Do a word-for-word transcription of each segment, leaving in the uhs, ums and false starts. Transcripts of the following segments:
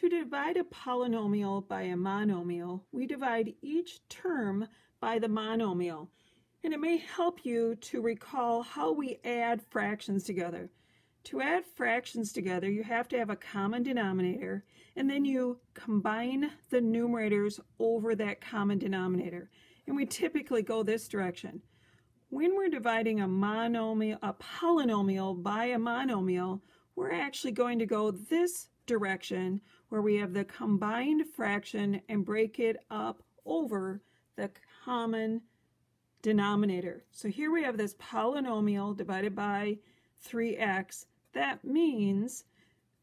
To divide a polynomial by a monomial, we divide each term by the monomial. And it may help you to recall how we add fractions together. To add fractions together, you have to have a common denominator, and then you combine the numerators over that common denominator. And we typically go this direction. When we're dividing a monomial, a polynomial by a monomial, we're actually going to go this direction where we have the combined fraction and break it up over the common denominator. So here we have this polynomial divided by three x. That means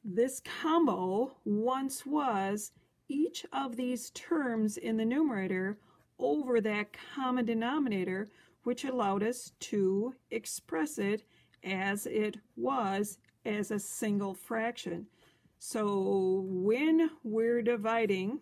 this combo once was each of these terms in the numerator over that common denominator, which allowed us to express it as it was as a single fraction. So when we're dividing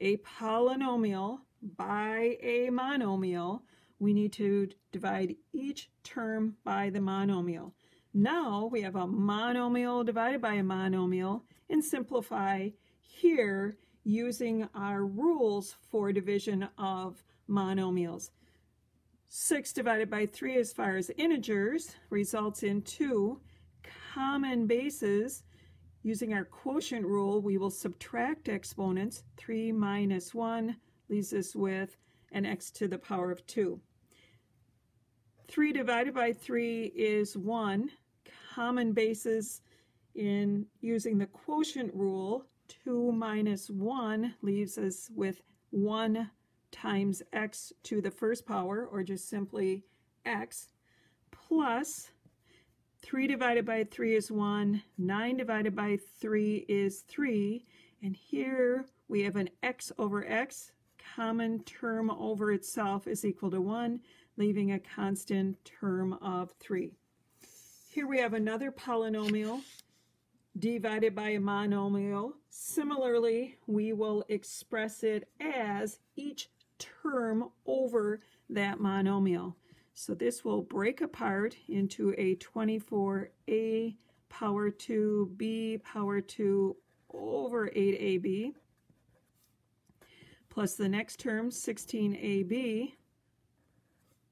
a polynomial by a monomial, we need to divide each term by the monomial. Now we have a monomial divided by a monomial, and simplify here using our rules for division of monomials. six divided by three as far as integers results in two common bases. Using our quotient rule, we will subtract exponents. three minus one leaves us with an x to the power of two. three divided by three is one. Common bases in using the quotient rule, two minus one leaves us with one times x to the first power, or just simply x, plus three divided by three is one, nine divided by three is three, and here we have an x over x, common term over itself is equal to one, leaving a constant term of three. Here we have another polynomial divided by a monomial. Similarly, we will express it as each term over that monomial. So this will break apart into a twenty-four a power two, b power two over eight a b, plus the next term, sixteen a b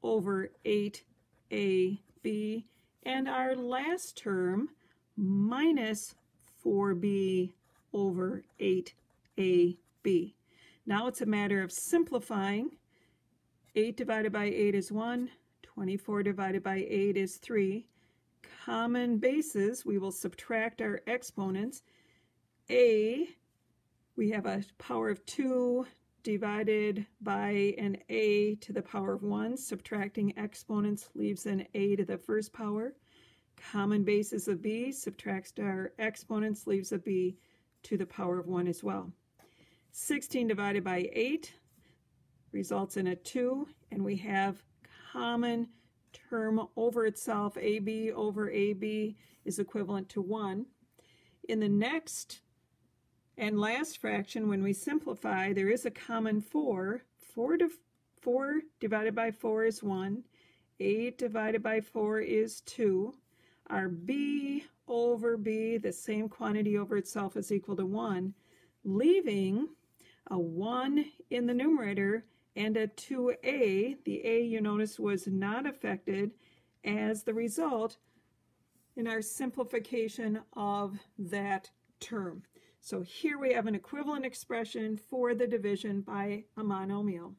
over eight a b, and our last term, minus four b over eight a b. Now it's a matter of simplifying. eight divided by eight is one. twenty-four divided by eight is three. Common bases, we will subtract our exponents. A, we have a power of two divided by an a to the power of one. Subtracting exponents leaves an a to the first power. Common bases of b, subtracts our exponents, leaves a b to the power of one as well. sixteen divided by eight results in a two, and we have common term over itself, ab over ab is equivalent to one. In the next and last fraction, when we simplify, there is a common four. four, div four divided by four is one. eight divided by four is two. Our b over b, the same quantity over itself, is equal to one, leaving a one in the numerator and a two a. The a, you notice, was not affected as the result in our simplification of that term. So here we have an equivalent expression for the division by a monomial.